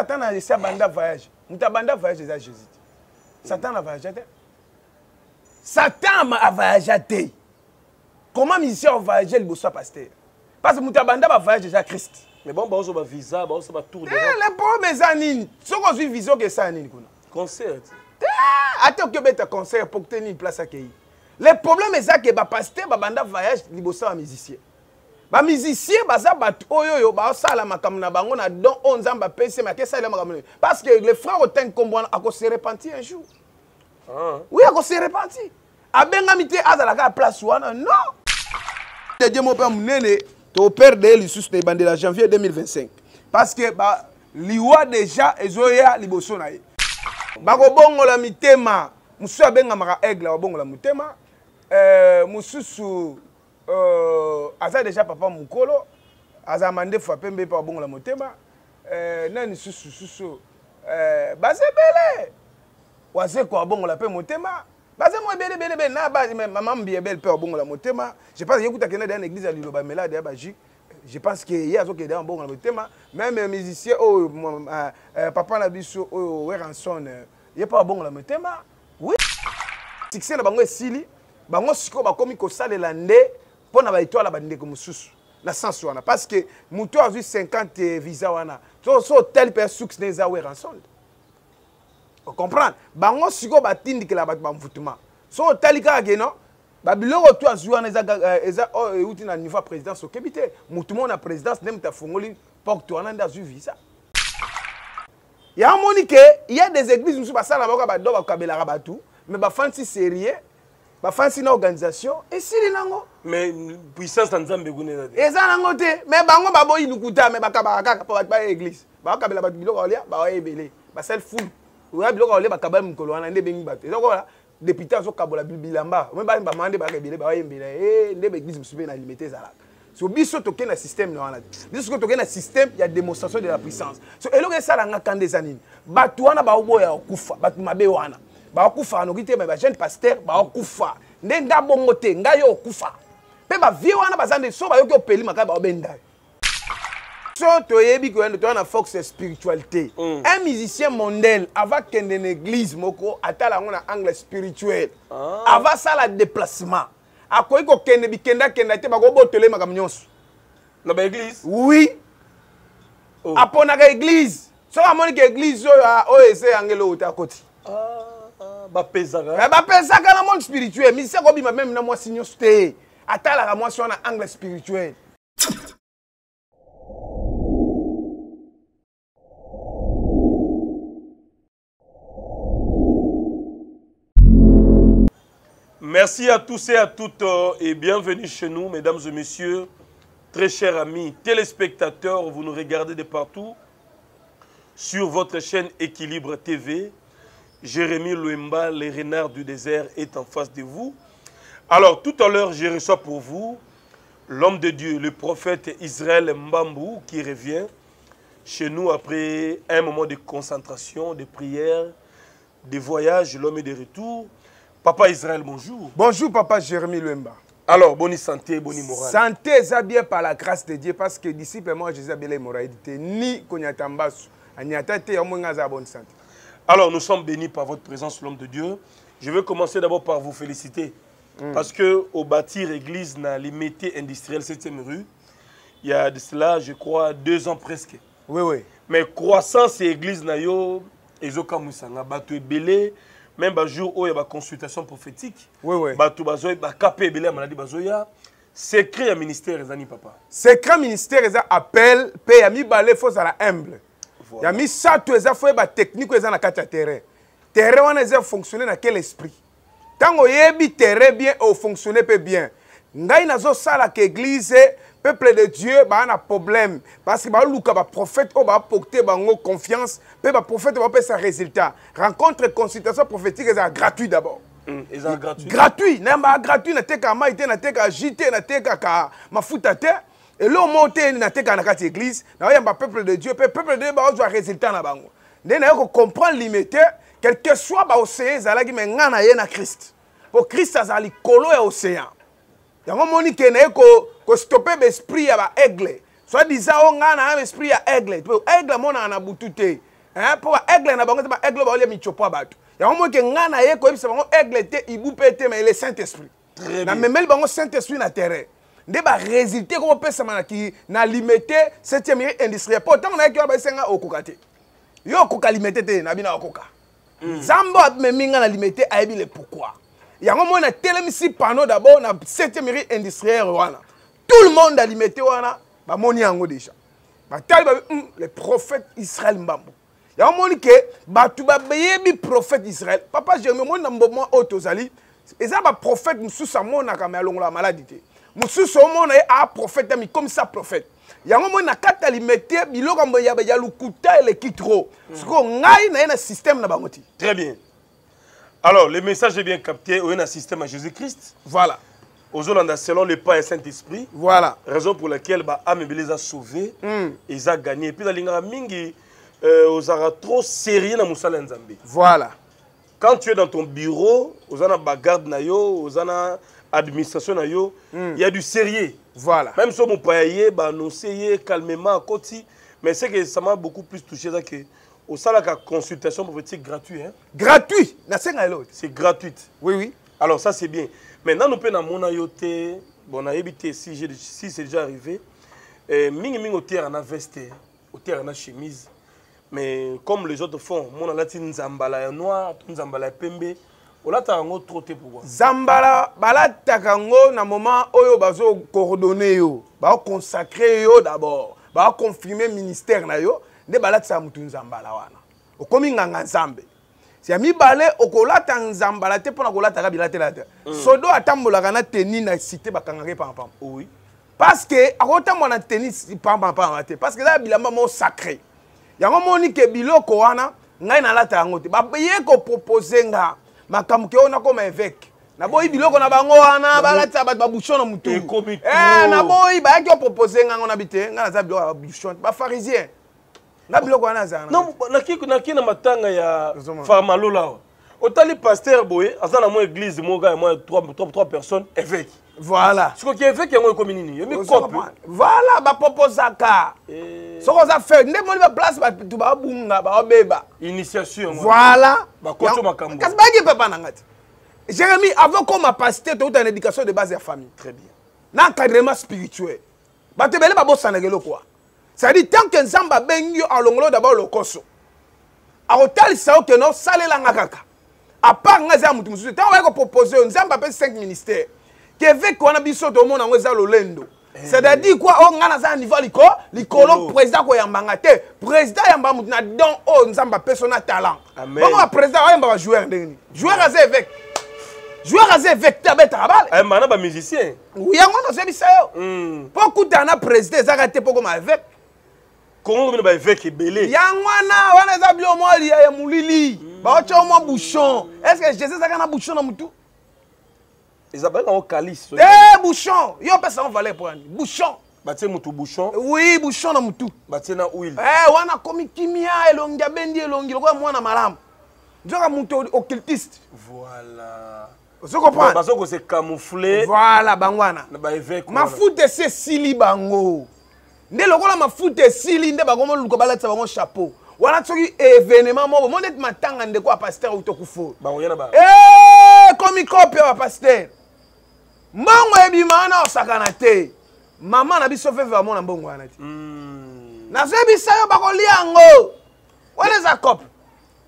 Satan a laissé Banda voyage. Banda voyage déjà Jésus. Satan a voyagé. Satan a voyagé. Comment monsieur a voyagé le Bossa Pasteur? Parce que Banda a voyagé déjà Christ. Mais bon, on a un visa, on a un tour de. Le problème, c'est Anine. Si on a un visa, c'est Anine. Concert. Attends que tu as un concert pour que tu aies une place à accueillir. Le problème, c'est que le pasteur a voyagé le Bossa à musicien. Ba musicien baza batu oyoyo ba sala makamu na bango na don onzamba pese makesa ile makamu parce que les frères otin kombona ako se repentir un jour. Ah. Oui, ako se repentir. Abenga mité azala ka place wana non. De Dieu mon père munene to perdre le suste bandela janvier 2025 parce que ba liwa déjà ezoya liboso na ye. Ba ko bongola mitema musu abenga maka aigle ba bongola mitema mususu Aza déjà papa Mukolo, Aza mandé frappé mais pas bon la motema. Nani susu. Basé belé. Oazé quoi bon la pe motema. Basé moi belé na base maman bien belle pe bon la motema. Je pense qu'il y a quelqu'un dans l'église à Liloba mais là de Baji. Je pense qu'il y a quelqu'un dans bon la motema. Même les musiciens oh papa na biso oh Ranson, il est pas bon la motema. Oui. Succès na bango esili. Bango siko bakomi ko sale landé. Pour la victoire, la sanction. Parce que Moutou a eu 50 visas. Tel père succès des Aouer en solde. Vous comprenez? Bango sigo batindi que la bat bamvoutement. So tel gars non? Babilo retour à jouer en eza ou tina niveau présidence au Kébité. Moutou mon présidence n'aime ta fongoli porte toi en a eu visa. Il y a monique, il y a des églises où ça la boka bado bakabela rabatou, mais ba fancy sérieux. Ba fancy na organisation et si les lango mais puissance nzambe gunena te ezango te mais bango baboyi nukuta mais bakabaka pa église ba kabela ba biloko olia ba ebele ba sel full oya biloko olia ba kabala mukolo wana nde bengi bato ezokola député azokabola bilamba mais ba mande ba ebele ba ebele nde église musube na limité zala so biso toke na système na wana biso ko toke na système ya démonstration de la puissance so eloke sala nga kande zanini bato wana ba oboya kufa bato mabe wana ba kufa no kite ba jeune pasteur ba kufa ndenga bongo te nga yo kufa pe ba vie wana bazande so ba yoki opeli makaba obenda so to yebi ko ndo to na force spiritualité un musicien mondain avant qu'en église moko atala ngona angle spirituel avant ça la déplacement akoi ko kende bikenda kenda te ba ko botele makam nyonso na ba église oui apona ka église so amoni ka église o ese angelo utakoti Bapesaka na monde spirituel, mais c'est comme même na moi signosté. Atala la moi sur un angle spirituel. Merci à tous et à toutes et bienvenue chez nous mesdames et messieurs, très chers amis téléspectateurs, vous nous regardez de partout sur votre chaîne Equilibre TV. Jérémie Louemba, les renards du désert, est en face de vous. Alors, tout à l'heure, je reçois pour vous l'homme de Dieu, le prophète Israël Mbambou, qui revient chez nous après un moment de concentration, de prière, de voyage, l'homme est de retour. Papa Israël, bonjour. Bonjour, papa Jérémie Louemba. Alors, bonne santé, bonne morale. Santé, ça bien par la grâce de Dieu, parce que disciples, moi, je sais bien les moralités, ni qu'on y a tambas, ni à tête, et au moins, à bonne santé. Alors, nous sommes bénis par votre présence, l'homme de Dieu. Je veux commencer d'abord par vous féliciter. Parce qu'au bâtir église, dans les métiers industriels, 7e rue, il y a de cela, je crois, 2 ans presque. Oui, oui. Mais croissance et église, ils ont comme ça. Ils belé. Même un jour où il y a une consultation prophétique. Oui, oui. Secret à ministère, les amis, papa. Secret ministère, les appels, paye, amis, balais, faut à la humble. Il y a mis ça, tout ça, faut être technique, ça n'a qu'à terrain. Terrain, on a fonctionné dans quel esprit? Tant qu'on y terrain bien, on fonctionne bien. Ngai nazo sala que l'église, peuple de Dieu, bah on a problème parce que bah Luka, bah prophète, oh bah porter bah on confiance, puis bah prophète va payer sa résultat. Rencontre, consultation prophétique, c'est gratuit d'abord. C'est gratuit. Gratuit, non bah gratuit, n'était qu'à maïté, n'était qu'à jité, n'était qu'à ma fout à terre. Et l'on monte dans la église, il y a un peuple de Dieu, le peuple de Dieu a un résultat. On comprend limité, quel que soit l'océan, il y a un Christ. Pour Christ, il y a un colo et l'océan. Il y a un monde qui a stoppé l'esprit à l'aigle. Soit disant on a un esprit à aigle. Aigle mon a boututé. Hein pour aigle na bango ba aigle ba oli michopo abatu. Ya on mo ke ngana ye ko ibisa bango aigle te ibupete mais le Saint-Esprit. Na memel bango Saint-Esprit na terre. Ndé ba résulté ko pesa mana ki na limité 7e milieu industriel. Pourtant on a ki ba senga okokate. Yo ko kalimete te na bina okoka. Zambo meminga na limité aibi le pourquoi. Ya on mo na telemisi panneau d'abord na 7e milieu industriel wana. Tout le monde a limité wana. Bah moni yango déjà. Bah tali bah le prophète Israël Mbambou. Ya moni ke bah tu bah bayebi prophète Israël. Papa Jérémie moni nambo mo otozali. Eza bah prophète mususu moni na kamela longola maladité. Mususu moni a prophète mi comme ça prophète. Ya moni na katali mete biloko mboya ya lukuta le kitro. Siko ngai na yena système na bangoti. Très bien. Alors le message est bien capté. On a un système à Jésus-Christ. Voilà. Aujourd'hui, selon le pas et Saint-Esprit, voilà. Raison pour laquelle l'âme les a sauvés, ils ont gagné. Et puis, ils ont trop sérieux dans Moussala Nzambi. Voilà. Quand tu es dans ton bureau, ils ont la garde, ils ont l'administration, il y a du sérieux. Voilà. Même si on paye, on essaye calmement à côté. Mais c'est que ça m'a beaucoup plus touché. Au salon, la consultation prophétique gratuite. Hein? Gratuit. C'est gratuit. Oui, oui. Alors, ça, c'est bien. Maintenant, nous pouvons éviter, si c'est déjà arrivé, nous avons investi, nous avons chemise. Mais comme les autres font, nous avons un zambala noir, un zambala pembe, nous avons trop de pouvoir. Zambala, nous avons moment où nous avons coordonné, nous avons consacré d'abord, nous avons confirmé le ministère, nous avons un zambala. Nous avons un zambala. Si à mi-balé, au colat en zambalate pour la colat à la bilatérate. Sodo à tambourana tennis n'a cité bakangare pampam. Oui. Parce que, à autant mon tennis pampam pampam. Parce que là, il y a un moment sacré. Il y a un moment que Bilo Kohana n'a la tangote. Babayé qu'on propose n'a ma camkeona comme évêque. Naboy Bilo qu'on a bangoana, balata babouchon en mouton. Eh, naboy, bah qu'on propose n'a on habité, n'a la babouchon, bah pharisien. Non, na matanga ya farmalo là. Otali pasteur boye, azana mo église mo ga mo trois personnes évêque. Voilà. Ce qui évêque yango kominini, yemi kope. Voilà ba proposaka. Ce qu'on a fait, ndé mo ba place ba tu ba bunga ba obeba. Initiation. Voilà. Ba koto makambo. Kasi ba gi papa nangati. Jérémie avant comme pasteur tout en éducation de base de famille. Très bien. Na encadrement spirituel. Ba te bele ba bossa na gelo quoi. Ça dit tant que Nzamba bengyo alongolo d'abord le koso. A hôtel sao que non salé la ngakaka. A part ngaza mutu musu tant on va proposer Nzamba pe 5 ministères. Kevek wana biso to mona ngeza lolendo. C'est-à-dire quoi on ngana za niveau liko likolo président ko yambanga te. Président yamba mutu na don o Nzamba persona talent. Comment président yamba ba joueur ndeni. Joueur azé avec joueur azé avec tabet rabal. Yamba ba musicien. Oui yango no se bisa yo. Beaucoup d'ana président za kate poko ma avec Congo mino ba évêque belé. Yangwana wana za bilo mo ali ya mulili. Ba ocho mo bouchon. Est-ce que Jésus ça kana bouchon na mutu? Isabelle on calice. Eh bouchon, yo pesa on valait pour ani. Bouchon. Ba tie mutu bouchon. Oui, bouchon na mutu. Ba tie na huile. Eh wana komi kimia elongia bendi elongi lokwa mwana malamu. Njoka mutu occultiste. Voilà. Vous comprenez? Parce que c'est camouflé. Voilà bangwana. Na ba évêque. Ma foute c'est sili bango. Ndé lokola mafute sili ndé bakomo luko balatsa bango chapeau. Wana tsoki événement mo mo net matanga ndeko a pasteur utokufo. Bango yana ba. Eh komi copie ba pasteur. Mango ebima na osakana te. Mama na biso feve ba mona mbongo wana ti. Na zebi sayo bakoliango. Wana za copie.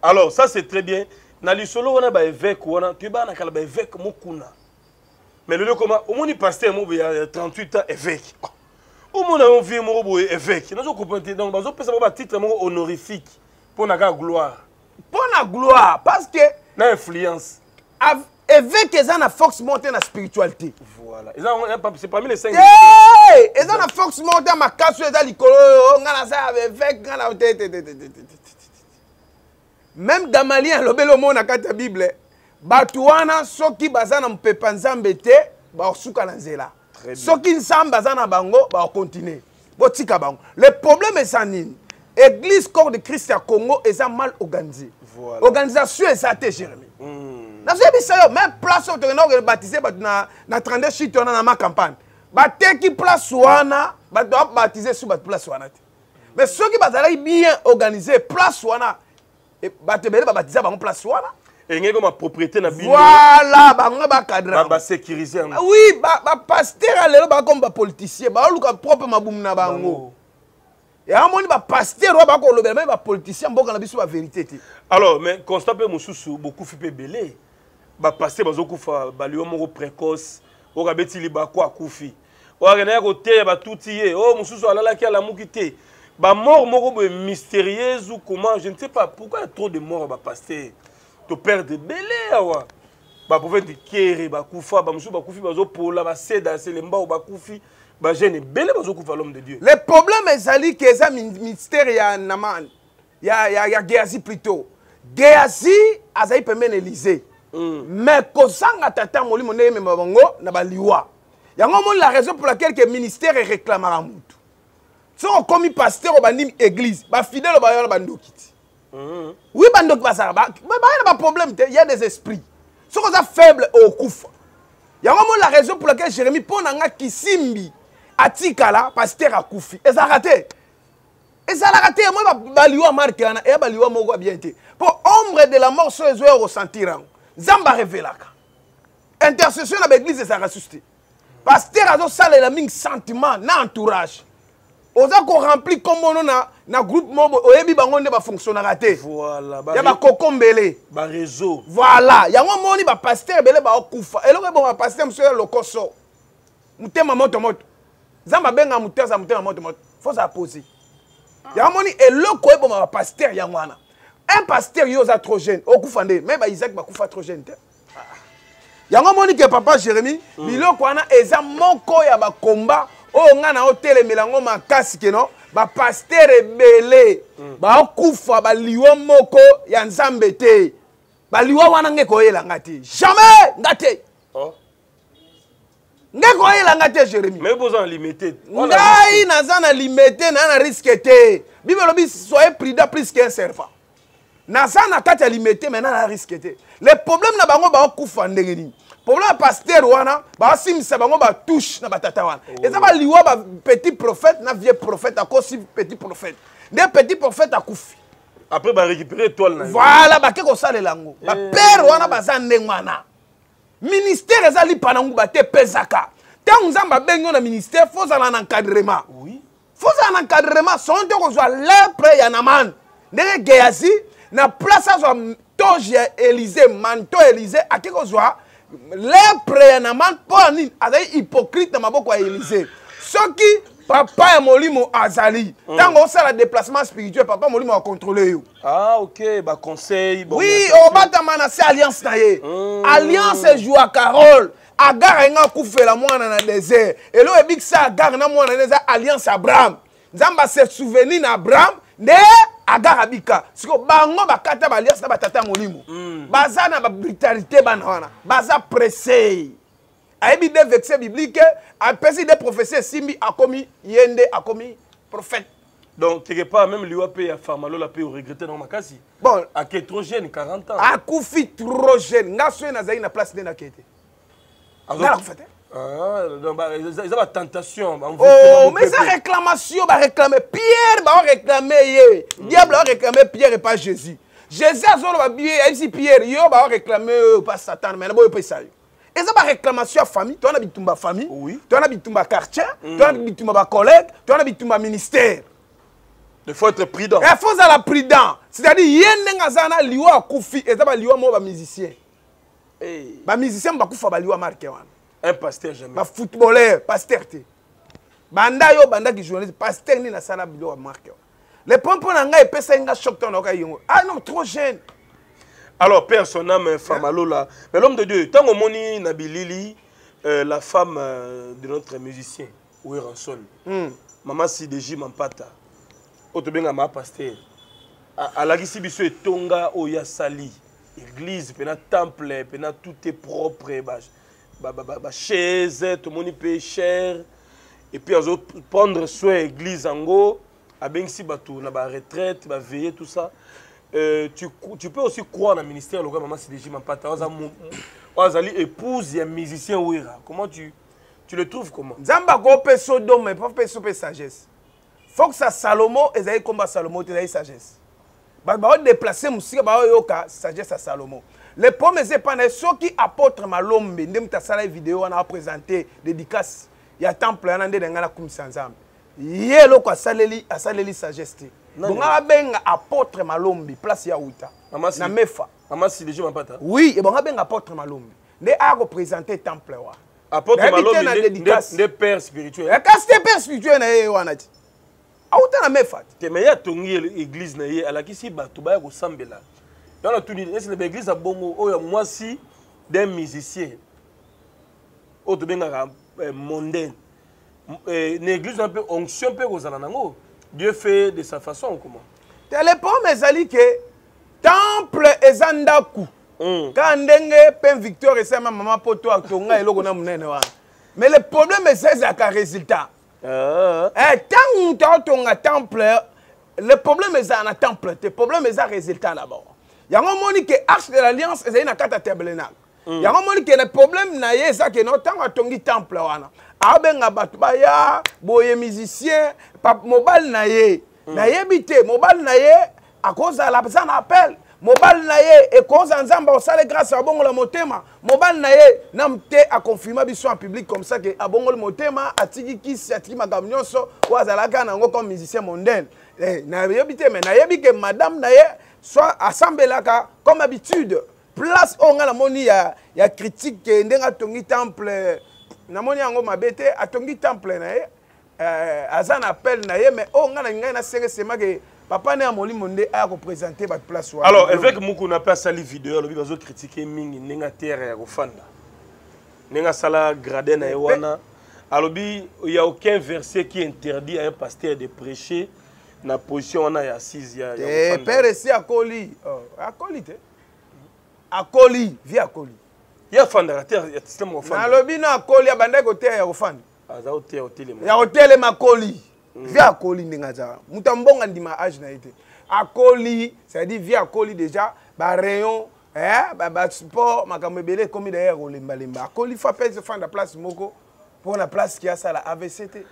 Alors ça c'est très bien. Na lisolo wana ba évêque wana tu ba na kala ba évêque mokuna. Mais le lokoma omoni pasteur mo ya 38 ans évêque. Comment on vit mon robot évêque? Nous comprenons donc baso pesa ba titre honorifique pour la gloire. Pour la gloire parce que l'influence évêque ils ont la force montée la spiritualité. Voilà. Ils ont c'est parmi les 5. Hey! Ils ont la force montée ma casse dans l'icolo on a ça évêque ngala même Gamalien lobelo mona kata Bible batuana soki bazana mpepa nzambe te ba suka na nzela. Ce qui ensemble bazana bango ba continuer. Botika bango. Le problème est sanine. Église corps de Christ à Congo est mal organisée. Voilà. Organisation est ça te Jérémie. N'a même place au tournoi baptisé na 32 chutes na ma campagne. bateki place wana bato baptiser sur bat place wana. Mais ceux qui bazalaki bien organisé place wana et batebele baptiser ba place wana. Et ngé comme propriété na bino. Voilà, bango ba cadre. Ba sécuriser. Oui, ba pasteur alelo ba comme ba politicien, ba luka propre mabum na bango. Et à mon ba pasteur ba ko lobela mais ba politicien mboka na biso ba vérité. Alors, mais constat pe mususu beaucoup fi pe belé. Ba pasteur bazokufa ba liyo moko précoce. Oka beti liba kwa kufi. Oka na ko te ba tutié. Oh mususu alala ki ala mukité. Ba mort moko mystérieuse ou comment, je ne sais pas pourquoi il y a trop de morts ba pasteur. Tu perds des belles awa ba prophète kéré ba kufa ba musu ba kufi ba zo pola ba seda selemba ba kufi ba jeune belle ba zo kufa l'homme de Dieu. Le problème ezali que ça mystère ya Naman ya Géasi plutôt Géasi azai pemene Élysée mais kozanga tata moli moné me bango na ba liwa yango mon la raison pour laquelle que ministère réclamera mutu so comme pasteur ba nim église ba fidèle ba yo ba ndokiti. Oui, il y a un problème, il y a des esprits. Ce qu'on a faible au Koufa. Il y a vraiment la raison pour laquelle Jérémie Ponanga Kisimbi a Tikala, pasteur à Koufi. Et ça a raté. Et ça a raté. Moi, je vais marquer et je vais vous bien été. Pour l'ombre de la mort, ce que je ressentir, Zamba révélé. Intercession à l'église, ça a ressuscité. Pasteur a salé le sentiment, l'entourage. On a rempli comme on a un groupe membre qui fonctionne. Voilà. Il y a un cocombelé. Il y a un réseau. Voilà. Il y a un pasteur qui est Koufa. Et là, il y a un pasteur qui est Loco. Il y a un pasteur qui est Loco. Il faut s'apposer. Il y a un pasteur qui est Loco. Un pasteur qui est trop jeune. Même Isaac est trop jeune. Il y a un pasteur qui est Papa Jérémie. Il y a un pasteur qui est combat. Oh, on a hôtel et mélango ma casse que non, ba pasteur rebelle, ba kufa ba liwa moko ya nzambete, ba liwa wana ngeko yela ngati, jamais ngati. Ngeko yela ngati Jérémie. Mais besoin limité. Ngai na zana limité na na risque te. Bible lobi soyez prudent plus qu'un serpent. Na zana kata limité mais na na risque te. Le problème na bango ba kufa ndengeni. Problème pasteur wana ba simsa bango ba touche na batata wana eza ba liwa ba petit prophète na vieux prophète akosi petit prophète des petits prophètes akufi après ba récupérer toile na voilà ba keko salelango ba père wana baza ndengwana ministère ezali panangu ba te pesaka tant nzamba bengo na ministère faut ça na encadrement oui faut ça na encadrement sont ko zo l'empre ya naman ndenge Géasi na place zo toge Élysée manto Élysée akeko zo les prénaman pour ni azali hypocrite na maboko ya Élysée. Soki papa ya molimo azali. Tango osala déplacement spirituel papa molimo a contrôler yo. Ah OK, ba conseil bon. Oui, obatama na se alliance na ye. Alliance joue à Carole. Agar nga kufela mwana na désert. Elo ebik sa agar na mwana na alliance Abraham. Nzamba se souvenir na Abraham ne Agar abika siko bango bakata balias na batata molimo baza na ba brutalité banana baza pressé aibi des versets bibliques a pesé des prophéties simbi akomi yende akomi prophète donc quelque part même l'UAP ya famalo la pe regretter non makasi bon a qui trop jeune 40 ans a kufi trop jeune ngaso na zaina place de na kete alors ils ont la tentation. Oh, mais ça réclamation, va réclamer Pierre, va réclamer diable, va réclamer Pierre et pas Jésus. Jésus a zolo va bien, ici Pierre, yo va réclamer pas Satan, mais là-bas il paye ça. Et ça va réclamation famille, toi on habite ma famille, toi on habite ma quartier, toi on habite ma collègue, toi on habite ma ministère. Il faut être prudent. Il faut être prudent. C'est-à-dire yen ngazana liwa akufi, et ça va liwa mo ba musicien. Eh, ba musicien ba kufa ba liwa marqué wana. Un pasteur jamais. Bah footballeur, pasteur. Banda yo, banda qui journaliste, pasteur ni na sala bilo a marqué. Les pompons nanga épais ça inga choc ton oka yongo. Ah non, trop jeune. Alors personne âme famalo là. Mais l'homme de Dieu, tant moni na bilili la femme de notre musicien Ouéranson. Maman Sidéji Mampata. Otobenga ma pasteur. Alagisi biso etonga oya sali. Église, pena temple, pena tout est propre bah. Chaise, tout le monde paye cher. Et puis, prendre soin de l'église en haut, à Bengsi Batou, la retraite, la veille, tout ça. Tu peux aussi croire dans le ministère, le gars, maman, c'est déjà ma patte. On a épouse, il y a un musicien, Ouira. Comment tu Tu le trouves comment? Nzamba go peso dom, pas peso pe sagesse. Faut que ça Salomon, ezaï combat Salomon, ezaï sagesse. Ba ba déplacer musika ba yoka sagesse à Salomon. Les pommes et pas ceux qui apôtre Malombe, ndem ta sala vidéo on a présenté dédicace ya temple ya ndé ngana kumisa nzamba. Yé loko asaleli sagesse. Donc abenga apôtre Malombe place ya outa. Na mefa. Maman si les gens m'apata. Oui, et bon abenga apôtre Malombe. Né a représenter temple wa. Apôtre Malombe des pères spirituels. Et quand c'est père spirituel na yé wana. Autant la fat. Te meya tongi l'église na yé ala kisi bato ba ko sambela. Dans la tournée, est-ce que l'église a bongo oya moi si d'un musicien au de benga mondaine. L'église un peu onction peu ko zana nango. Dieu fait de sa façon comment. Te les promesses ali que temple ezandaku. Quand ndenge pain victoire et sa maman poto atonga eloko na munene wa. Mais le problème c'est ça qu'a résultat. Tant on a temple, le problème est un temple, le problème est un résultat là-bas. Il y a un moment que l'arche de l'alliance est une carte à tabernacle. Il y a un moment que le problème est que notre temps a temple. Abenga batubaya, boye musicien, pap mobile naye, naye bité, mobile naye à cause de l'absence d'appel. Mobile naye et cause en zamba au sale grâce à bongo la motema. Mobile naye n'amte a confirmé biso en public comme ça que a bongo le motema a tigi ki si a tigi madame nyonso ou a zalaka nango comme musicien mondaine. Naye bité mais naye bi que madame naye soit assemblée là comme habitude. Place on a la moni ya critique que ndenga tongi temple na moni yango mabete a tongi temple naye azan appel naye mais on a na sérieusement que Papa n'a pas représenté votre place. Alors, évêque Moukou n'a pas sali vidéo, le bibazo critiqué Mingi, Nenga Terre et Rofanda. Nenga Sala Graden et Wana. Alors, il n'y a aucun verset qui interdit à un pasteur de prêcher dans la position où on est assise. Et Père, c'est Akoli. Akoli, t'es Akoli, viens Akoli. Il y a Fanda, il y a système Rofanda. Alors, il y a Akoli, il y a Bandai Kote et Rofanda. Il y a Hôtel Makoli. Via Akoli Nengaza. Moutambon a dit ma âge n'a été. Akoli, c'est-à-dire via Akoli déjà, bah rayon, bah support, ma camébélé comme d'ailleurs au Limbalimba. Akoli, faut faire se faire la place Moko pour la place qui a ça la AVCT.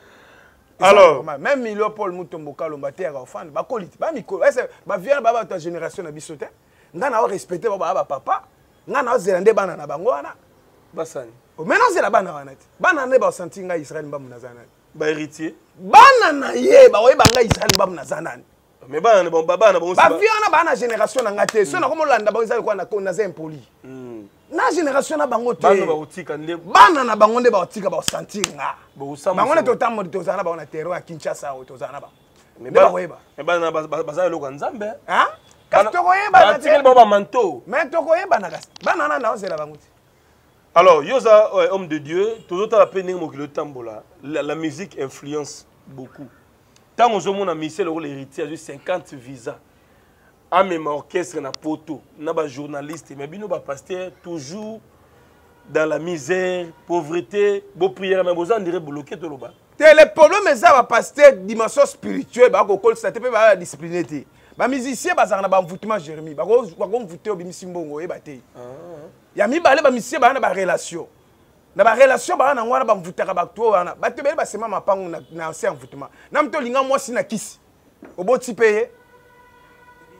Alors, même Milo Paul Moutomboka, le bâtard, offrande, bah Akoli, bah Miko, bah viens là-bas ta génération à Bissotin. N'a pas respecté bah papa, n'a pas zélandé banana bangoana. Bassan. Maintenant c'est la banana. Banana, bah senti nga Israël Mbambou Nazanat. Bah héritier. Banana yé, bah ouais banga Israël Mbambou Nazanan. Mais banana bon baba na bon. Bah vie on a banana génération na ngaté. So na komo landa bango Israël ko na ko na zempoli. Na génération na bango te. Banana ba otika ndé. Banana bango ndé ba otika ba santinga. Ba usamba. Bango na totambo tozana ba na terro a Kinshasa o tozana ba. Mais ba ouais ba. Mais banana ba za loko nzambe. Hein? Kastoko yé ba na tikeli ba manto. Mais toko yé ba na gas. Banana na ozela bango. Alors, Yosa, homme de Dieu, tout à la musique influence beaucoup. Tant que nous avons mis l'héritage de 50 visas, à même orchestre, na poto, na journaliste, mais bien nos pasteurs toujours dans la misère, pauvreté, beau prière, mais besoin de bloquer tout le bas. Le problème c'est ça, pasteur dimension spirituelle, bah qu'on colle ça, tu peux pas discipliner. Bah musicien, bah ça on a envoûtement Jérémie, bah on voûte au bimisimbo, et bah t'es. Il y a mis balé monsieur ba na ba relation. Na ba relation ba na ngwana ba mvutaka ba to wana. Ba tebele ba sema mapangu na se mvutuma. Na mto linga moi si na kisi. Oboti peye.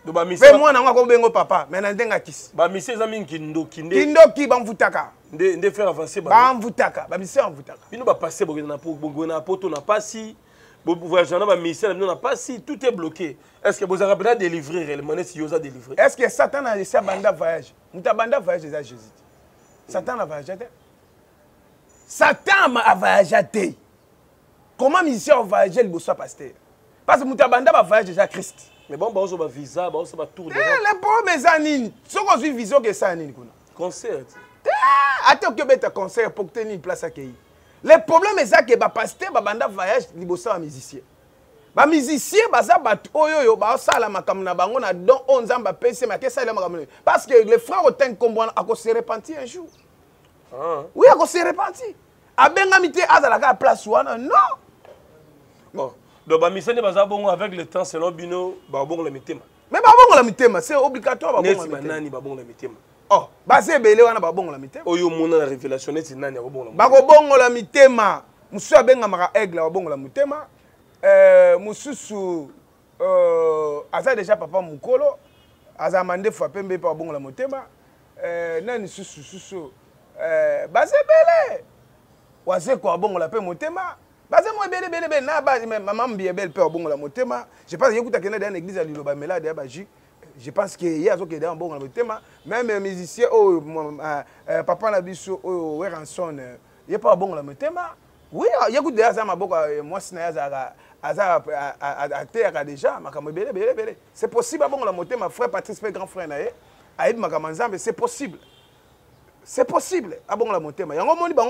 Do ba monsieur. Pe moi na ngwa ko bengo papa, mais na ndenga kisi. Ba monsieur za mingi ndokinde. Kindoki ba mvutaka. Nde faire avancer ba. Ba mvutaka, ba monsieur mvutaka. Bino ba passer bo na po ngona poto na pasi. Bo voyage na ba monsieur na pasi, tout est bloqué. Est-ce que vous avez besoin de délivrer réellement si vous a délivré? Est-ce que Satan a laissé banda voyage? Moutabanda voyage à Jésus. Satan a voyagé. Satan a voyagé. Comment musicien a voyagé le bossa pasteur? Parce que Moutabanda a voyagé à Christ. Mais bon, on a un visa, on a un tour de. Les pauvres anines, ce qu'on a une vision que ça anine. Concert. Attends que tu aies un concert pour que tu aies une place à accueillir. Le problème est que le pasteur a voyagé le bossa musicien. Les musiciens, parce que les frères Oten Komboana ont se repenti un jour. Oui, ils ont se repenti. Non. Donc, avec le temps, c'est l'obino, c'est obligatoire. Oh, basé belé wana ba bongo la mitema. Oyo mona la révélation neti nani ba bongo la. Ba bongo la mitema. Musu abenga mara aigle ba bongo la mitema. Mususu aza déjà papa mukolo. Aza mande fapembe pa bongo la mitema. Nani susu basé belé. Wazé ko bongo la pe mitema. Basé moi belé na ba maman bien belle pe bongo la mitema. Je pense yekuta kena dans l'église à Liloba mela de baji. Je pense que hier, il y a un bon thème. Même les musiciens, Papa Nabiso, Weranson, il n'y a pas un bon thème. Oui, il y a beaucoup de gens moi, si à déjà, c'est possible, mon frère Patrice, grand frère, Aïd Magamanzambe, c'est possible. C'est possible, à bon la thème. Il y a un moment où il y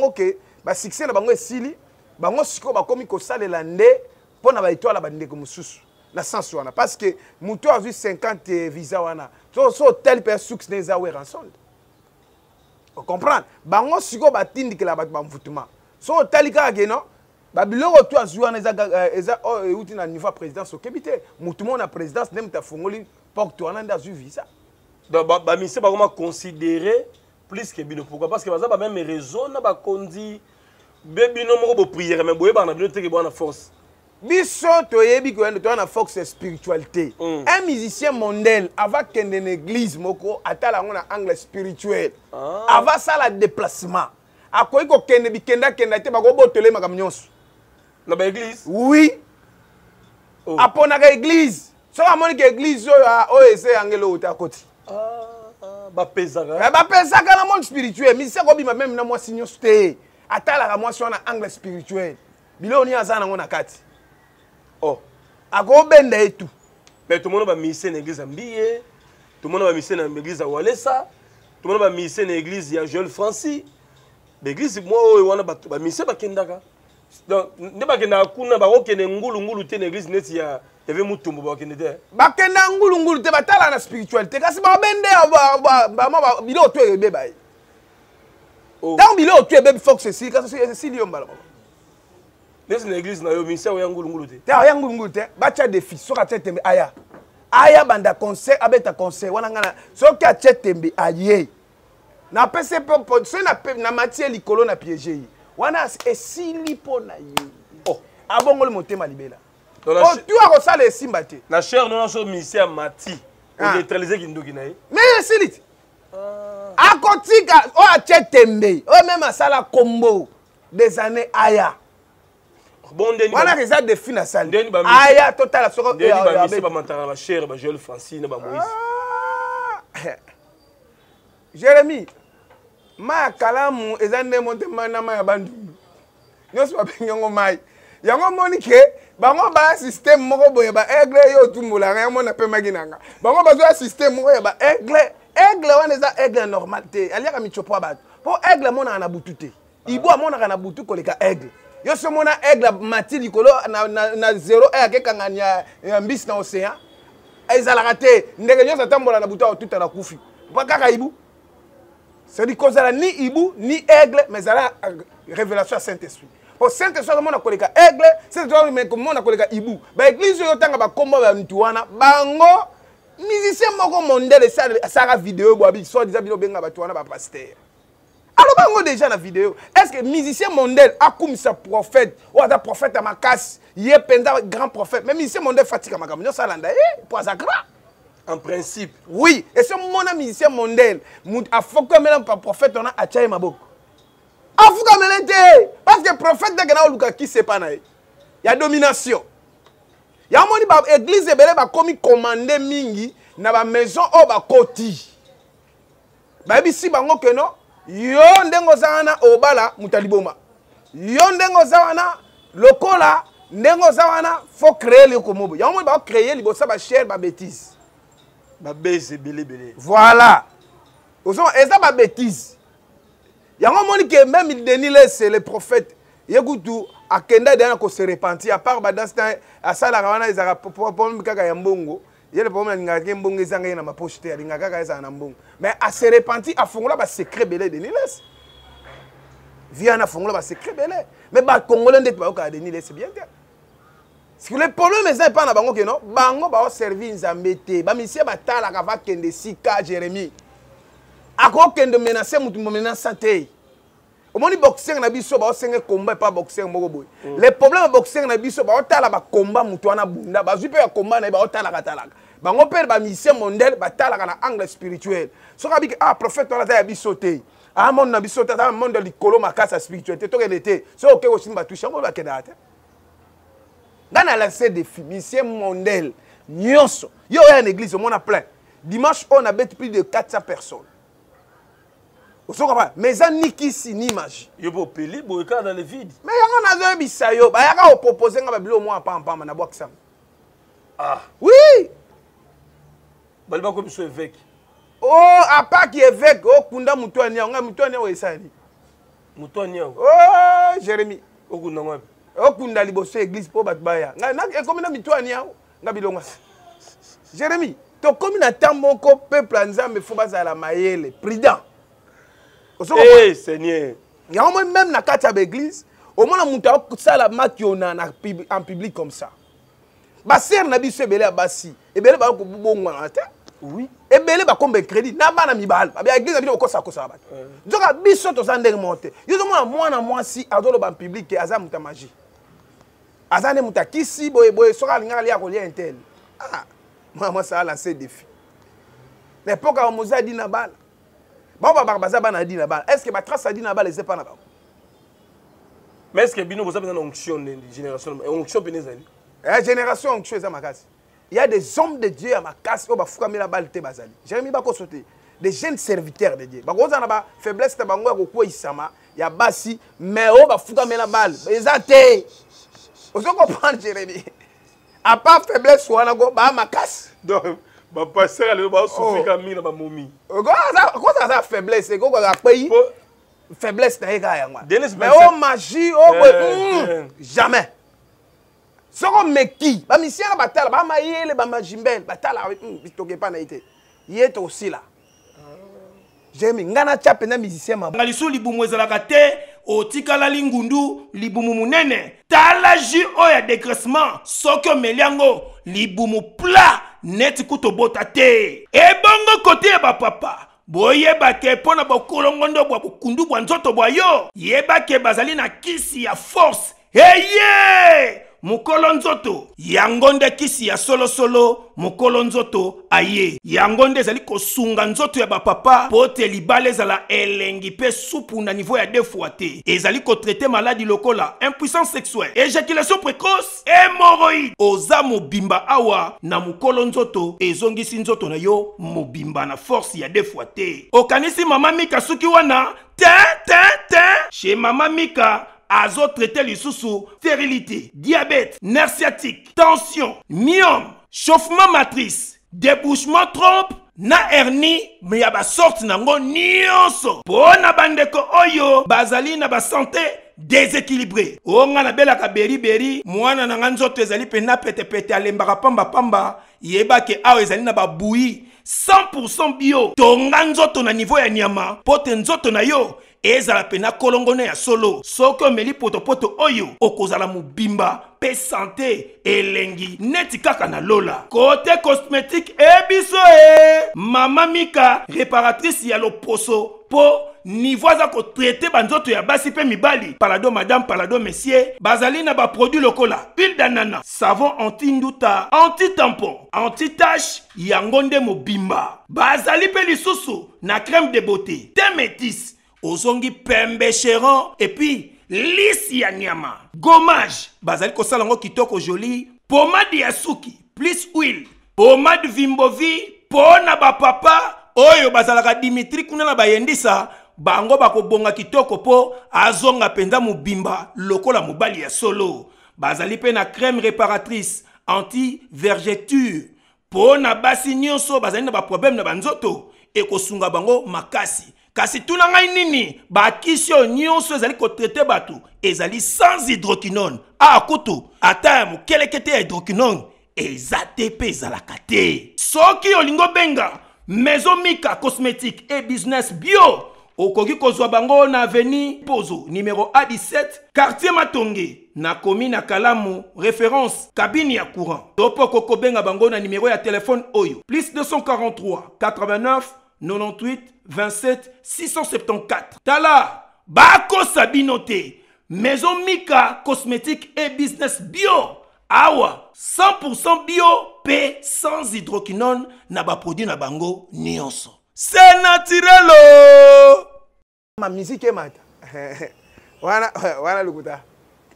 a succès, il y a un sili, il y a un siko, il y a un pour la étoile, il y a un la sanction parce que Moutou a eu 50 visas wana so tel personne qui n'est pas en solde. Vous comprenez? Bango sigo batindi que la bat bamvutuma. So tel gars non, babilo Moutou a joué en eza outi na niveau présidence au Kébité. Moutou mon présidence n'aime ta fongoli porte toi en a eu visa. Donc ba monsieur ba comment considérer plus que bino pourquoi? Parce que par exemple même raison na ba kondi bebino mo bo prier mais boye ba na bino te ke bona force. Bisson, tu es une force spiritualité. Un musicien mondial, avant qu'il y ait une église, il a un angle spirituel. Avant ça, il y a un déplacement. Il y a église. Oui. Après, il y a église. Si on a une église, il à côté. Bah un monde spirituel. Mais même moi, si on a un angle spirituel. Oh, à quoi ben et tout. Mais tout le monde va misser une église à Mbillé, tout le monde va misser une église à Walesa, tout le monde va misser une église à Joël Francis. L'église, moi, on va misser à Kendaka. Donc, ne pas que na kuna ba okene ngulu ngulu te l'église neti ya avait mutumbu ba okene te. Ba kenda ngulu ngulu te ba tala na spiritualité. Kasi ba bende ba ma bilo to e beba. Tant bilo to e beba faut que ceci, kasi ceci liomba la. Dans une église, il y a un ministère où il y a un goulou. Il y a un goulou. Il y a un défi. Aya. Aya banda conseil, abeta conseil. Soki a chetembe aye. Na pese po so na matière likolo na piégé. Wana esili po na ye. Oh, abongo le motema libela. Oh, tu as ressali esimbate. Na chair non so ministère mati. On neutraliser kindo kinaye. Mais esili. A kotika o a chetembe. O même asala combo des années aya. Bon deni. Voilà les des filles à salle. Aya total sur deni ba monsieur ba mantara ba chère ba Joël Francine ba Moïse. Jérémie ma kalamu ezande monte mana ma bandu. Nyoso ba ngongo mai. Yango monike bango ba système moko boye ba aigle yo tumbola ngai mona pe maginanga. Bango ba zo système moko ya ba aigle. Aigle wana eza aigle normal te. Aliaka michopo ba. Po aigle mona na butute. Ibo mona kana butu koleka aigle. Yo so mona aigle mati likolo na zéro air ke kanganya mbis na océan. Ezala raté ndenge yo zatambola na buta tout na kufi. Ba kaka ibu. C'est di kozala ni ibu ni aigle mais ala révélation à Saint-Esprit. Pour Saint-Esprit mona koleka aigle, Saint-Esprit mais mona koleka ibu. Ba église yo tanga ba komba ba mtuana bango musicien moko mondele sara vidéo bo abi so disabilo benga ba tuana ba pasteur. Alors, on déjà la vidéo. Est-ce que musicien mondial a comme sa prophète ou a prophète à ma casse? Il est pendant grand prophète. Mais musicien mondial fatigue à ma caméra. En principe. Oui. Et ce mon musicien mondial, a faut que même par prophète, on a attiré ma boucle. A faut que parce que prophète n'a qui c'est pas naï. Il y a domination. Il y a mon église et belé va comme commander mingi na ba maison au ba koti. Bah ici bango que non. Yon dengo zawana obala mutaliboma. Yon dengo zawana lokola dengo zawana faut créer le komobo. Yon mo ba créer libosa ba cher ba bêtise. Ba beze belebele. Voilà. Ozo eza ba bêtise. Yango moni que même il denile c'est le prophète. Yekutu akenda dena ko se repentir à part ba dans à sala wana ezaka problème kaka ya mbongo. Il y a des problèmes avec les bonnes gens qui ont posté à l'ingagazanambon. Mais à se repentir, à fond là, c'est secret belé de Niles. Viens à fond là, c'est secret belé. Mais les Congolais ne sont pas de Niles, c'est bien. Parce que le problème, c'est pas la banque, non? Bango va servir une zambété. Bamissé, bata la cavaque, des sika, Jérémie. akokende menacer mutu menacer te omoni boxing na biso ba osenge combat pa boxing moko boy le problème boxing na biso ba otala ba combat mutu wana bunda ba zipe ya combat na ba otala katalaka bango père ba mission mondiale ba talaka na angle spirituel so ka biki ah prophète wana ta ya biso te ah monde na biso ta monde likolo makasa spiritualité to kelete so oke ko simba touche ngolo ba kenda te ngana lancer des mission mondiale nyonso yo ya en église on a plein dimanche on a bête plus de 400 personnes. Mais ça n'est qu'ici, ni magie. Il faut payer pour le cas dans le vide. Mais il y a un bisayo. Il y a un proposé qui a été proposé. Ah. Oui. Il y a un évêque. Oh, à part qui est évêque, oh, Kunda Moutouania. Moutouania, où est ça? Moutouania. Oh, Jérémie. Oh, Kunda. Oh, Kunda, Libosso, église, pour Batbaya. Comme il y a Moutouania, il y a Bilonga. Jérémie, comme il y a tant de peuple en Zambé, il faut pas à la maille, prudent. Eh Seigneur, il y a même na carte à l'église, au moins on a ça la match en public comme ça. Basser na biso belé abasi, et belé ba ko bongo na ta. Oui. Et belé ba kombe crédit, na ba na mibal. Ba l'église abino ko sa ko sa ba. Donc biso to sa ndenge monter. Yo to mwana mwa si azolo ba public ke azam ta magie. Azane muta kisi boye boye soka linga lia ko lia intel. Ah, moi ça a lancé défi. Mais pourquoi on moza dit na bal? Est-ce que ma trace a dit là-bas les pas là-bas? Mais est-ce que Bino vous avez une onction de génération? Onction pénézali? La génération onction est à ma casse. Il y a des hommes de Dieu à ma casse. Ils vont là-bas le Tébazali. Jérémie Bako sauté. Des jeunes serviteurs de Dieu. Bagos en là-bas faiblesse de Bango au quoi Isama. Il y a Bassi mais on va foutre la balle. Ils attaquent. Vous comprenez Jérémie? À part faiblesse ou anago bah ma casse. Ma pasteur elle va souffrir comme une mamie. Quoi ça faiblesse, c'est quoi la pays? Faiblesse t'as égaré moi. Mais oh magie, oh jamais. Ce qu'on met qui? Bah monsieur la bataille, bah maïe le bah majimbel, bataille avec bitoke pas naïté. Il est aussi là. J'ai mis ngana chape na musicien ma. Ngaliso libumweza la kate, otika la lingundu libumumunene. Talaji o ya décressement, soko meliango libumu plat. Net kuto botate. E bongo kote ba papa. Boye ba ke pona ba kolongondo ba kundu ba nzoto ba yo. Ye ba ke bazali na kisi ya force. Heye! Mukolo nzoto. Yangonde kisi ya solo solo. Mukolo nzoto aye. Yangonde zali kosunga nzoto ya ba papa. Pote libale zala elengi pe soupu na niveau ya 2 fois te. E zali kotrete maladi lokola. Impuissance sexuelle. Ejaculation précoce. Hémorroïde. Oza mobimba awa na mukolo nzoto. Ezongisi nzoto na yo mobimba na force ya 2 fois te. Okanisi mama Mika suki wana. Ten. Chez mama Mika. Azo traité les sous-sous, stérilité, diabète, nerf sciatique, tension, myome, chauffement matrice, débouchement trompe, na hernie, mais y'a ba sorte nango nyonso. Po na bandeko oyo, bazali na ba santé déséquilibrée. Onga na bela ka beri, mwana na nzoto ezali pena pete alembaka pamba, yeba ke awo ezali na ba bouillie 100% bio. Tonga nzoto na niveau ya nyama, pote nzoto na yo. Ezala pena kolongone ya solo. Soko meli poto oyo. Okozala mubimba. Pe santé. Elengi. Neti kaka na lola. Kote cosmétique ebiso e. Mama Mika. Réparatrice ya loposo. Po. Nivoza ko traité banzoto ya basi pe mibali. Palado madame, palado messieurs. Bazali na ba produit lokola. Huile d'anana. Savon anti-nduta. Anti-tampon. Anti-tache. Yangonde mubimba. Bazali pe lisusu. Na crème de beauté. Temetis. Ozongi pembe chéron et puis lisi nyama. Gommage, bazali kosalango kitoko joli, pomade ya suki, plus huile, pomade vimbovi, pona ba papa, oyo bazalaka Dimitri kuna na bayendisa, bango bakobonga kitoko po azonga penza mubimba lokola mobali ya solo. Bazali pe na crème réparatrice anti vergeture, pona basi nyonso bazali na ba problème na banzoto et kosunga bango makasi. Kasi tout n'a rien nini, ba kisho nyonso ezali ko traité bato, ezali sans hydroquinone. A koto, atam kelekete hydroquinone, ezate pe zalakate. Soki olingo benga, Maison Mika cosmétique et business bio. Okoki kozwa bango na avenue Pozo numéro A17, quartier Matonge, na commune Kalamu, référence cabine ya courant. Topo kokobenga bango na numéro ya téléphone oyo, +243 89 98 27 674. Tala, Bako Sabinote, Maison Mika, cosmétique et business bio. Awa, 100% bio, P, sans hydroquinone, naba produit nabango, nyonso. C'est naturel. Ma musique est mate. Voilà, voilà le goût.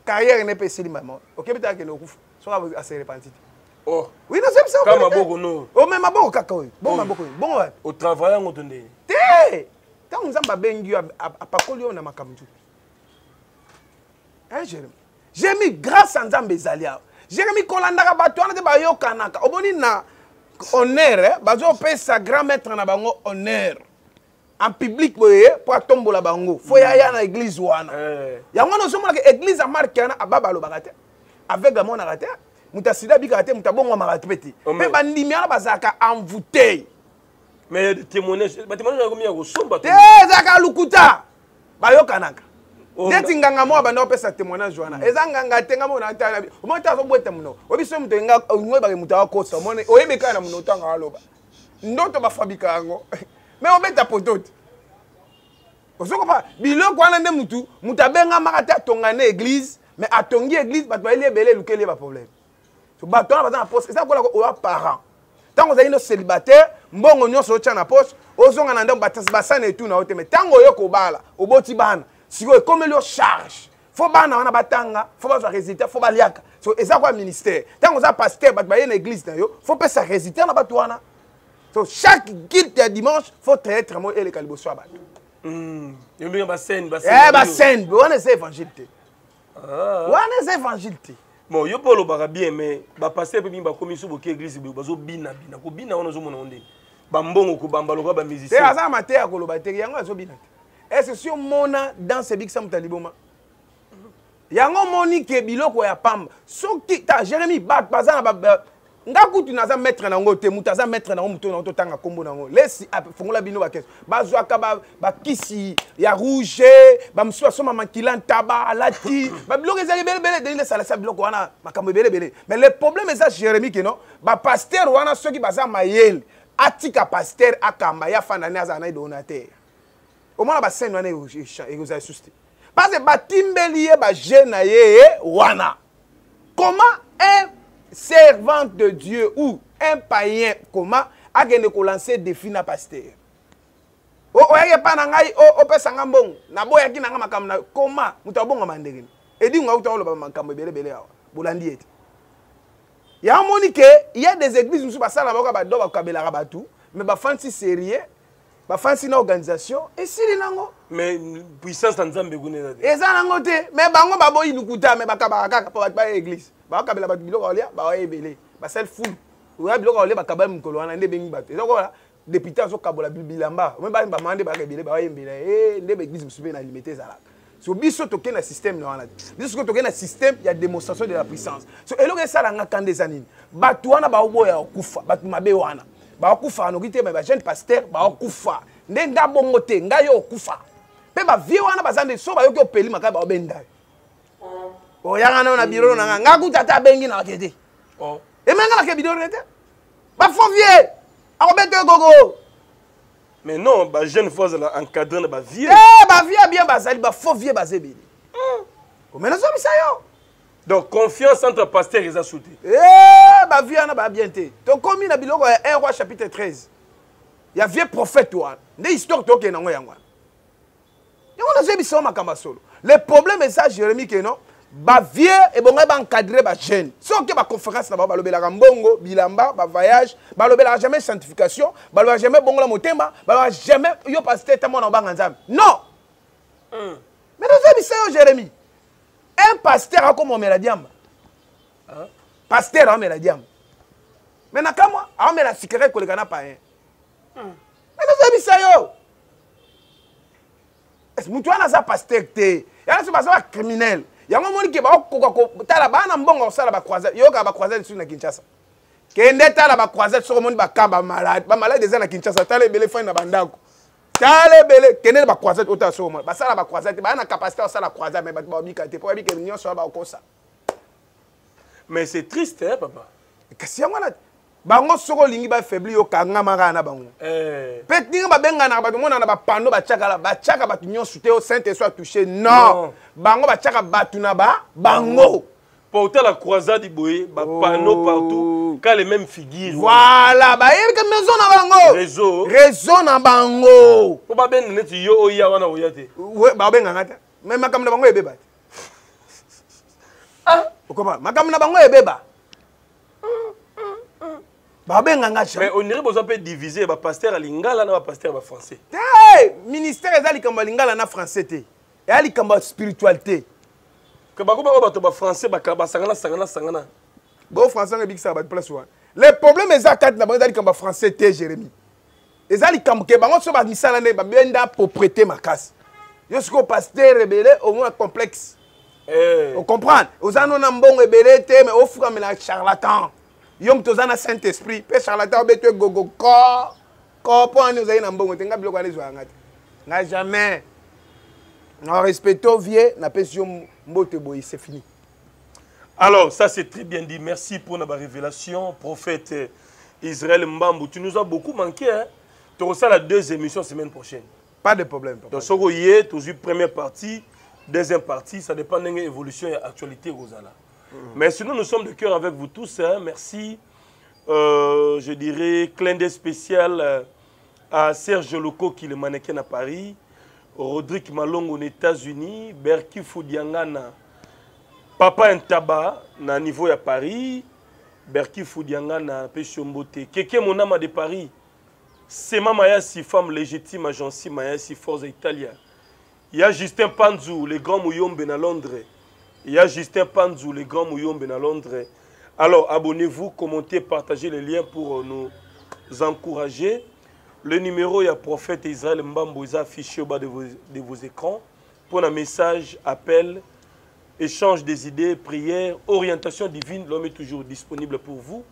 Carrière n'est pas si maman. Ok, mais t'as que le coup, soit assez répandu. Oh, oui, non, c'est ça. Comme beaucoup, non. Oh, même à bon, cacao. Bon, à beaucoup. Bon, au travail, on te dit. T'es, t'as un zamba bengu à Pacolio, on a ma camdou. Hein, Jérémie? J'ai mis grâce à Nzambe Zalia. Jérémie Kolandara Batuana de Bayo Kanaka. Obonina honneur, Bazo paye sa grand-maître en abango honneur. En public, pour tomber la bango. Faut y aller à l'église. Il y a une église à Marqué à Babalo Bagate. Avec la mon arate, Moutasida Bigate, Moutabon Maratpeti. Mais Bandimia Bazaka envoûté. Mais témoignage, le témoignage est combien au sombre? Zaka Lukuta Bayo Kanaka. Dès nganga mo abana opesa témoignage wana. Ezanga ngatenga mo na tala. Omota so bwete muno. Obiso muto nga ngwe ba muta kosa. Mone oyemeka na muno tanga aloba. Ndoto ba fabika ngo. Mais on met ta potote. Osoko pa biloko wana nde mutu, mutabenga makata tongana église, mais atongi église ba toile belé lukele ba problème. So ba tona ba na poste. Ezako la ko parent. Tango za ino célibataire, mbongo nyo so tcha na poste, ozonga na ndamba basana et tout na ote. Mais tango yoko bala, oboti bana. Si vous comme le charge, faut pas na batanga, faut pas résultat, faut pas liaka. So ezakwa ministère. Tant qu'on a pasteur bat baye na église na yo, faut pas ça résultat na batwana. So chaque guide de dimanche, faut être moi et le calibre soit bat. Yo bien bassène. Eh bassène, on est évangile té. Ah. On est évangile té. Bon, yo polo bara bien mais ba pasteur pe bimba komi sou boké église ba zo bina bina ko bina on zo mona onde. Ba mbongo ko bamba lo ba musicien. Té azama mater ko lo bateri yango zo bina. Est-ce que si on a dans ce big sam taliboma? Yango moni ke biloko ya pam. So ki ta Jérémie bat bazana ba ngaku tu naza mettre nango te mutaza mettre nango muto nango tanga kombo nango. Laisse fongola bino ba kes. Bazwa kaba ba kisi ya rouge, ba msuwa so mama kilan taba alati. Ba biloko ezali bele bele de laisse laisse biloko wana makambo bele bele. Mais le problème c'est ça Jérémie que non, ba pasteur wana so ki baza mayel. Atika pasteur akamba ya fanane azana donateur. Au moins, la scène est vous avez souci. Parce que Batimbelié, Jenaye, Wana. Comment un servant de Dieu ou un païen, comment a lancé des fins à pasteur? Oh, oh, pas nangai, oh, pesangambon. Nabo yaki nanga makamna. Comment? Mutabonga manderin. Et dit on a outré le bamakambe belé belé awa. Bolandiet. Y a un monique, il y a des églises où pas ça la boka bado bakabela rabatu, mais ba fancy sérieux. Ba fancy une organisation et si les lango mais puissance nzambe gune et ça lango te mais bango ba boyi lukuta mais ba kabaka kaka ba église ba kabela ba biloko olia ba ebele ba sel full oya biloko olia ba kabala mukolo wana nde bengi bato ezoko la député azo kabola bilamba mais ba mande ba ebele ba ebele eh nde église musube na limité za la so biso toke na système na wana biso ko toke na système ya démonstration de la puissance so eloko ça langa kandesanini bato wana ba oboya okufa bato mabe wana ba okufa no kite ba jeune pasteur ba okufa ndenga bongo te nga yo okufa pe ba vie wana bazande so ba yoki opeli maka ba obenda o yanga na biro na nga kutata bengi na kete oh e menga ke bidoro nete ba fovier akobete gogo mais non ba jeune force la encadrer na ba vie eh ba vie bien bazali ba fovier bazebeli o mena so bisayo donc confiance entre pasteurs et asouté. Eh, bah viens là bien te. Donc comme il a biloko un roi chapitre 13. Il y a vieux prophète toi. Des histoires toi qui n'ango yango. Yango na biso makamba solo. Le problème est ça Jérémie que non, bah vieux et bon ba encadrer ba jeune. Sauf que ba conférence na ba lobela rambongo, bilamba, ba voyage, ba lobela jamais sanctification, ba lobela jamais bongo la motemba, ba lobela jamais yo pasteur tamo na ba nzambe. Non. Mais nous biso Jérémie un pasteur a comme Omeradiam. Pasteur a Omeradiam. Mais n'a qu'à moi, a Omeradiam, c'est que le gars n'a pas un. Mais nous avons dit ça. Est-ce que nous avons un pasteur qui est un criminel? Il y a un monde qui est croisé sur la Kinshasa. Qui est un croisé sur le monde qui est malade. Malade est un Kinshasa. Tu as les belles fins de Bandako. Tale bele kenel ba croisade ota so mo basala ba croisade ba na capacité osala croisade mais ba bikate po bikate nyo so ba okosa mais c'est triste hein papa kasi yango na Bango soko lingi ba faibli yo kanga mara na bango. Petinga ba benga na ba to mona na ba pano ba chakala ba chaka ba tunyo soute au sainte soit touché non. Bango ba chaka ba tuna ba bango. Porter la croisade iboé ba pano partout car les mêmes figures. Voilà ba e ka maison na bango. Réseau na bango. Ko ba ben neti yo oya wana oyate. We ba benga ngata. Même makam na bango e beba. Ah, okoma makam na bango e beba. Mais on dirait qu'on peut diviser le pasteur à Lingala et le pasteur à français. Le ministère est à Lingala et français. Il y a une spiritualité. Quand on parle français, on parle français. Bon, français, on dit ça va être place. Le problème est que le français est Jérémie. Il y a une propriété de la casse. Il y a un pasteur rebelle au moins complexe. On comprend. Il y a un bon rebelle, mais il y a un charlatan. Yom tozana Saint-Esprit, pe charlatan beto gogo ko ko po anu zaina mbongo tenga biloko ale zwa ngati. Na jamais. Non respecto vie na pe yo mbote boy, c'est fini. Alors ça c'est très bien dit. Merci pour la révélation, prophète Israël Mbambou. Tu nous as beaucoup manqué hein. Tu reçois la deuxième émission semaine prochaine. Pas de problème. Donc soko yé toujours première partie, deuxième partie, ça dépend de l'évolution et actualité Rosala. Mais sinon, nous sommes de cœur avec vous tous. Hein. Merci. Je dirais, clin d'œil spécial à Serge Loco, qui est le mannequin à Paris, Rodrigue Malongo aux États-Unis, Berki Foudiangana, Papa Ntaba, à niveau à Paris, Berki Foudiangana, Pechombote, Keke Monama de Paris, Sema Maya, si femme légitime, agence Maya, si force Italia. Il y a Justin Panzu, le grand Mouyombe à Londres. Il y a Justin Panzu, le grand Mouyombe à Londres. Alors, abonnez-vous, commentez, partagez les liens pour nous encourager. Le numéro, il y a prophète Israël Mbambou, il est affiché au bas de vos écrans. Pour un message, appel, échange des idées, prières, orientation divine, l'homme est toujours disponible pour vous.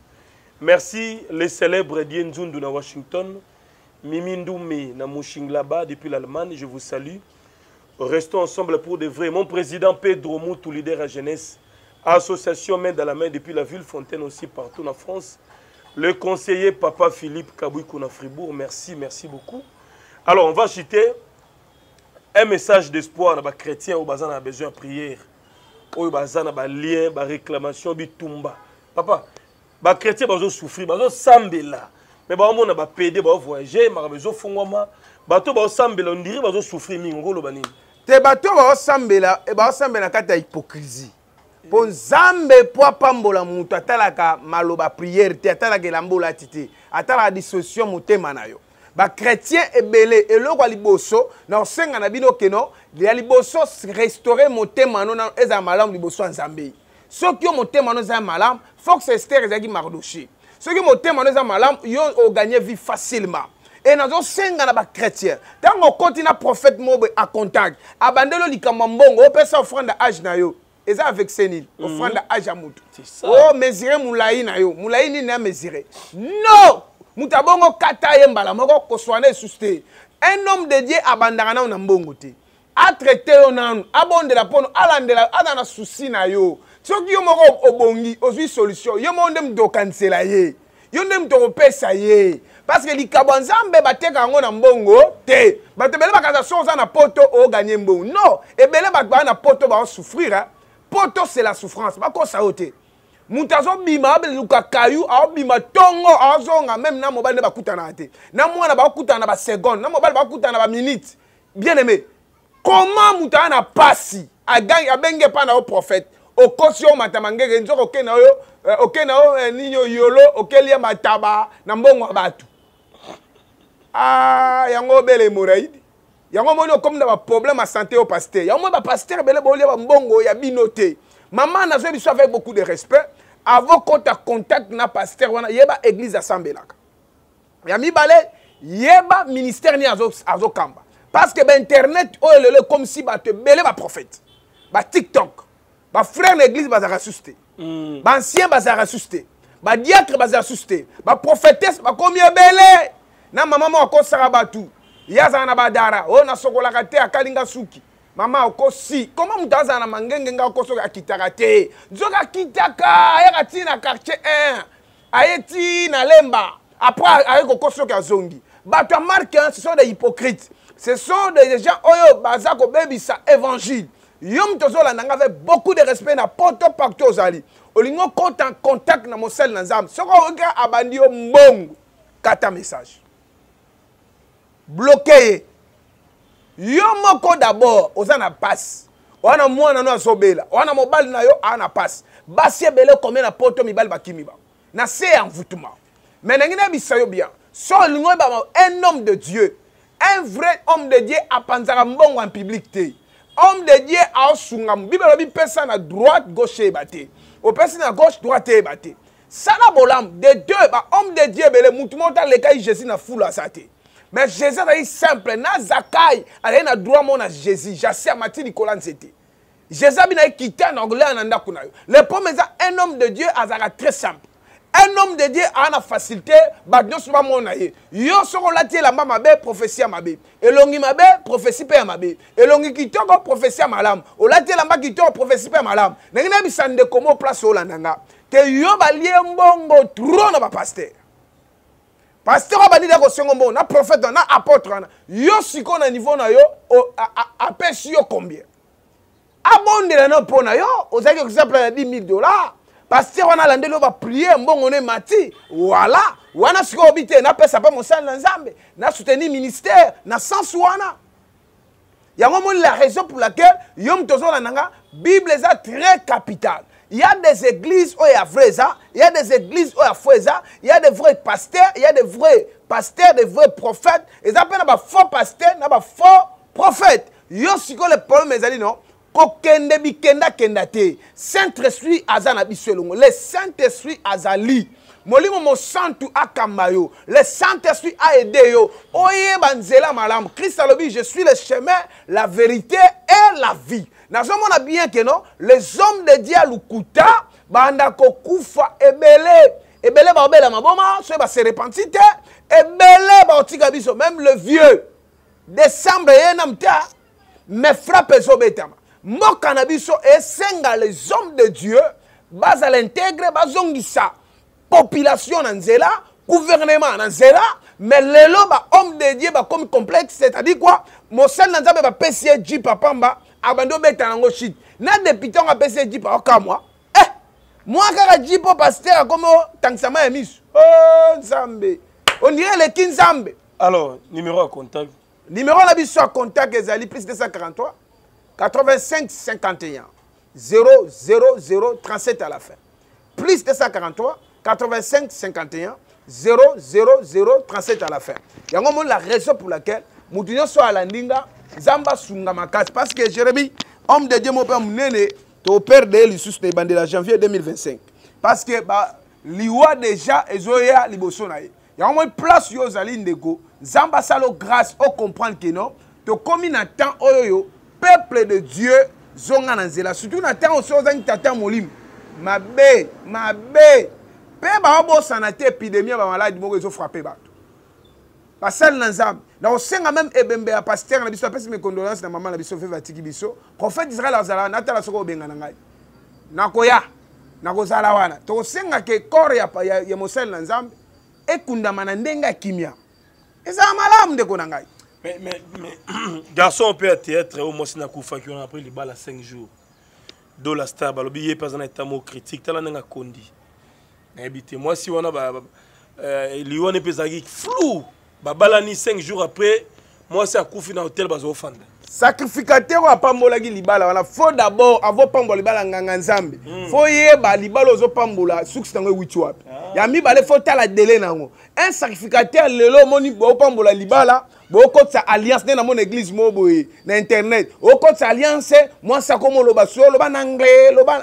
Merci, les célèbres Dienzoundou à Washington, Mimindoumé, Namouching là-bas, depuis l'Allemagne, je vous salue. Restons ensemble pour de vrai. Mon président Pedro Mout, leader à jeunesse, association main dans la main depuis la ville Fontaine aussi partout en France. Le conseiller Papa Philippe Kabouikouna Fribourg, merci, merci beaucoup. Alors on va citer un message d'espoir des chrétiens au a besoin de prière, au bazan a lien, de réclamation, de tumba. Papa, les chrétiens ont souffrir, ils ont sambela. Mais on a pédé, on a voyagé, on a besoin de fongoma. On dirait qu'ils ont souffrir, te bato ba osambela e ba osambela kata hypocrisie. Po nzambe po pambola mutu atalaka maloba prière te atalaka lambola tité. Atala dissociation motema na yo. Ba chrétien ebele eloko liboso na osenga na bino keno, ya liboso restaurer motema na eza malamu liboso nzambe. Soki yo motema na eza malamu, faut que Esther ezaki mardoché. Soki motema na eza malamu, yo o gagner vie facilement. Et nous avons 5 ans de chrétiens. Tant qu'on continue à prophète Mobe à contact, abandonne le Kamambongo, on peut s'offrir à l'âge. Et ça avec Sénil, offrande à l'âge à Moutou. Oh, mesurer Moulaï Nayo. Moulaï n'est pas mesuré. Non! Moutabongo Katayemba, la mort qu'on soit sousté. Un homme dédié à Bandarana ou Nambongote. A traité au Nan, abonde la pono, alandela, adana souci Nayo. Ce qui est mort au Bongi, aux 8 solutions, il y a un homme de cancelayer. Il y a un homme de repère, ça y est. Parce que les Kabanzambe battent en on mbongo, te. Battent belle bakazason zan a poto o gagner mbongo. Non, et belle bakba na poto ba souffrir hein. Poto c'est la souffrance. Ba ko saote. Mutazo bima belle luka kayu a bima tongo a zonga même na mobile ba kutana te. Na mwana ba kutana ba seconde, na mobile ba kutana ba minute. Bien aimé. Comment mutana passi a gagne a benge pa na au prophète. Au caution matamangé nzoko kena yo, okena o niño yolo, okelia mataba na mbongo batu. Ah, il y a un bel hémorroïde. Il y a un problème à santé au pasteur. Il y a un pasteur qui a été noté. Maman, je avec beaucoup de respect. Avant qu'on ait contact avec le pasteur, il y a une église à Sambela. Il y a un ministère à Zokamba. Parce que Internet, c'est comme si tu étais un prophète. TikTok. Les frères de l'église sont assustés. Les anciens sont assustés. Les diacres sont assustés. Les prophétesses sont comme belé. Na maman mo ko sarabatu yaza na badara o na sokola kate akalinga suki mama ko si comment mutaza na mangenge nga ko soka kitaka te nzoka kitaka ya katina quartier 1 Aeti na lemba. Après, avec le construction à Zongi. Bata marque, ce sont des hypocrites. Ce sont des gens oyo bazako baby sa évangile. Yom tozola n'avait beaucoup de respect na poto partout aux ali. Olingo compte en contact na mosel nanzam. Soko oga abandio mbong. Kata message. Bloqué. Yomoko d'abord osana passe. Wana mwana no asobela. Wana mobali na yo ana passe. Basie bele combien na poto mibali bakimiba. Na c'est en voutement. Mais n'engine bisayo bien. Son lingo ba un homme de Dieu. Un vrai homme de Dieu à Panzara Mbongo en publicité. Homme de Dieu à Osungam. Bible lobi personne à droite gauche ébatté. Au personne à gauche droite ébatté. Sala bolam de deux ba homme de Dieu bele mutmonta lekai Jésus na foule à saté. Mais Jésus a dit simple na zakai ale na droit mon à Jésus. Jasser Mathi Nicolas c'était. Jésus a bien quitté en anglais en andakuna. Le premier un homme de Dieu azara très simple. Un homme de Dieu a la facilité, bagnon sur mon aïe. Yo soro lati la mamabe, prophétie à mabé. Elongi mabé, prophétie père mabé. Elongi kitoko, prophétie à malam. O lati la ma kitoko, prophétie père malam. N'engine bisande komo place au landanga. Te yo balie mbongo, trône ba pasteur. Pasteur a bandi dako sengombo, na prophète, na apôtre. Yo siko na niveau na yo, a pêche yo combien? Abonde la na po na yo, ozaki exemple na $10,000. Pasteur wana lande lo ba prier mbongo ne mati voilà wana siko obité na pesa pa mosala nzambe na soutenir ministère na sans wana yango mon la raison pour laquelle yom tozona nanga Bible est très capitale. Il y a des églises où il y a vrai ça, il y a des églises où il y a faux ça, il y a des vrais pasteurs, il y a des vrais pasteurs, des vrais prophètes, ils appellent ba faux pasteurs, na ba faux prophètes. Yo siko le problème ezali non. Saint-Esprit azana biselongo. Le Saint-Esprit azali. Molimo mo santu akamayo. Le Saint-Esprit a aidé yo. Oye banzela malam. Christ a dit je suis le chemin, la vérité et la vie. Nous avons bien que non, les hommes de Dieu lukuta banda kokufa ebele. Ebele ba bela maboma, so ba se repentite. Ebele ba otika biso même le vieux. Décembre yenamta me frappe zo betama. Mon cannabis est senga les hommes de Dieu, bas à l'intégrer, bas ongissa, population en zela, gouvernement en zela, mais les hommes de Dieu comme complexe, c'est-à-dire quoi? Mon seul n'anzabe va pessier du papa mba, abandon betanango chit. N'a député on a pessier du papa moi. Eh, moi car du papa pasteur comme tanksama emis. Oh Zambé, on dirait les Kinzambe. Alors numéro à contact. Numéro la biso à contact ezali plus 243. 85 51 0 0 0 37 à la fin. Plus 243 85 51 0 0 0 37 à la fin. Il y a la raison pour laquelle nous devons soit à la Ninga, Zamba Sunga Makas. Parce que Jérémie, homme de Dieu, mon père, mon aîné, ton père de l'Issus de Bandela, janvier 2025. Parce que, l'Iwa déjà, Ezoya, Libosonaï. Il y a une place, Yozali Ndego, Zamba Salo, grâce, au comprendre que non, tu commis un temps, Oyoyo. Peuple de Dieu, zonga nanzela. Surtout n'attend aussi aux tata molim. Ma bé. Peba obo sanate épidémie ba malade mo zo frapper ba. Ba sel nanzam. Na o senga même ebembe ya pasteur na biso pesi mes condoléances na maman na biso fe vatiki biso. Prophète Israël azala na tala soko benga na ngai. Na koya. Na kozala wana. To senga ke corps ya mosel nanzam ekunda manandenga kimia. Eza malam de konangai. Mais garçon peut être au moins na kufa qui on a pris les balles à 5 jours. Dans la star balobi pas en état mot critique, tala nga kondi. N'habité moi si on a Lyon est pesagi flou. Ba balani 5 jours après moi c'est à kufa dans hôtel bazo fanda. Sacrificateur a pambola gi libala wala faut d'abord avant pambola libala nganga nzambe. Faut yeba libala ozo pambola suks tango witchwap. Ya mi balé faut tala délai nango. Un sacrificateur lelo moni bo pambola libala. Beaucoup de alliance dans mon église mobile, dans internet. Beaucoup de alliance, moi ça comme le basso, le ban anglais, le ban.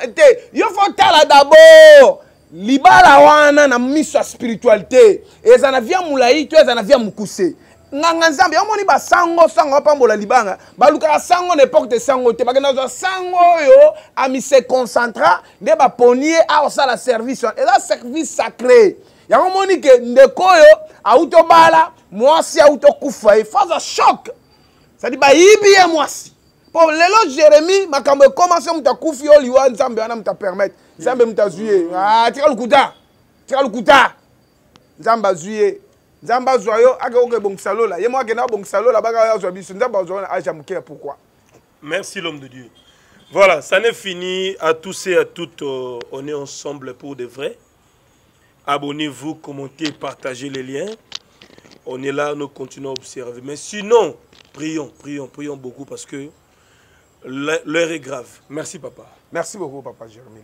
Il faut tala d'abord. Libala wana na miso spiritualité. Et ça na via moulaï, tu es ça na via mukuse. Nganganzambi, on moni ba sango sango pambola libanga. Ba luka sango n'époque de sango te ba na sango yo a mi se concentra de ba ponier a ça la service. Et ça service sacré. Il y a un moment que Ndekoyo, Autobala, Moissi, Autokoufa, il fait un choc. Ça dit, il y a un pour l'éloge Jérémie, je commence à me faire un coup, je vais me permettre. Je vais me faire un coup. Je frère Lukuta. Nzamba zuye. Nzamba zoyo aga oke bon salo la. Yemo agena bon salo la baga ya zobisu. Nzamba zoyo aja mukela pourquoi? Merci l'homme de Dieu. Voilà, ça n'est fini. À tous et à toutes, on est ensemble pour de vrai. Abonnez-vous, commentez, partagez les liens. On est là, nous continuons à observer. Mais sinon, prions, prions, prions beaucoup parce que l'heure est grave. Merci, papa. Merci beaucoup, papa Jérémie.